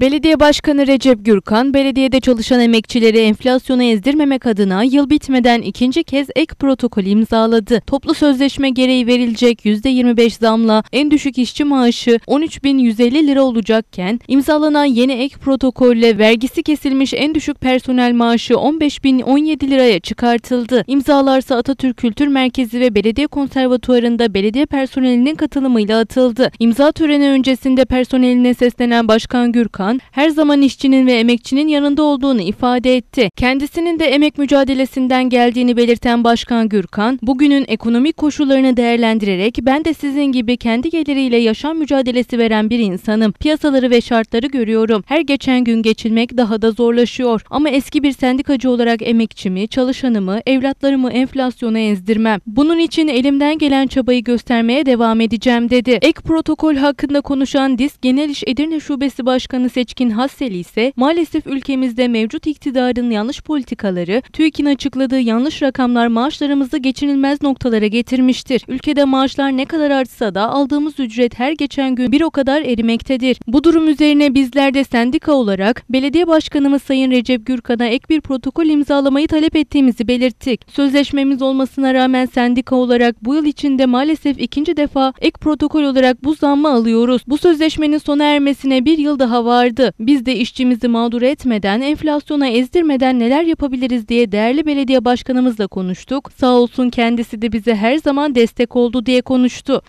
Belediye Başkanı Recep Gürkan, belediyede çalışan emekçileri enflasyona ezdirmemek adına yıl bitmeden ikinci kez ek protokol imzaladı. Toplu sözleşme gereği verilecek %25 zamla en düşük işçi maaşı 13.150 lira olacakken, imzalanan yeni ek protokolle vergisi kesilmiş en düşük personel maaşı 15.017 liraya çıkartıldı. İmzalarsa Atatürk Kültür Merkezi ve Belediye Konservatuvarı'nda belediye personelinin katılımıyla atıldı. İmza töreni öncesinde personeline seslenen Başkan Gürkan, her zaman işçinin ve emekçinin yanında olduğunu ifade etti. Kendisinin de emek mücadelesinden geldiğini belirten Başkan Gürkan, bugünün ekonomik koşullarını değerlendirerek ben de sizin gibi kendi geliriyle yaşam mücadelesi veren bir insanım. Piyasaları ve şartları görüyorum. Her geçen gün geçinmek daha da zorlaşıyor. Ama eski bir sendikacı olarak emekçimi, çalışanımı, evlatlarımı enflasyona ezdirmem. Bunun için elimden gelen çabayı göstermeye devam edeceğim dedi. Ek protokol hakkında konuşan DİSK Genel İş Edirne Şubesi Başkanı seçkin Hasseli ise maalesef ülkemizde mevcut iktidarın yanlış politikaları, TÜİK'in açıkladığı yanlış rakamlar maaşlarımızı geçinilmez noktalara getirmiştir. Ülkede maaşlar ne kadar artsa da aldığımız ücret her geçen gün bir o kadar erimektedir. Bu durum üzerine bizler de sendika olarak belediye başkanımız Sayın Recep Gürkan'a ek bir protokol imzalamayı talep ettiğimizi belirttik. Sözleşmemiz olmasına rağmen sendika olarak bu yıl içinde maalesef ikinci defa ek protokol olarak bu zammı alıyoruz. Bu sözleşmenin sona ermesine bir yıl daha var. Biz de işçimizi mağdur etmeden, enflasyona ezdirmeden neler yapabiliriz diye değerli belediye başkanımızla konuştuk. Sağ olsun kendisi de bize her zaman destek oldu diye konuştu.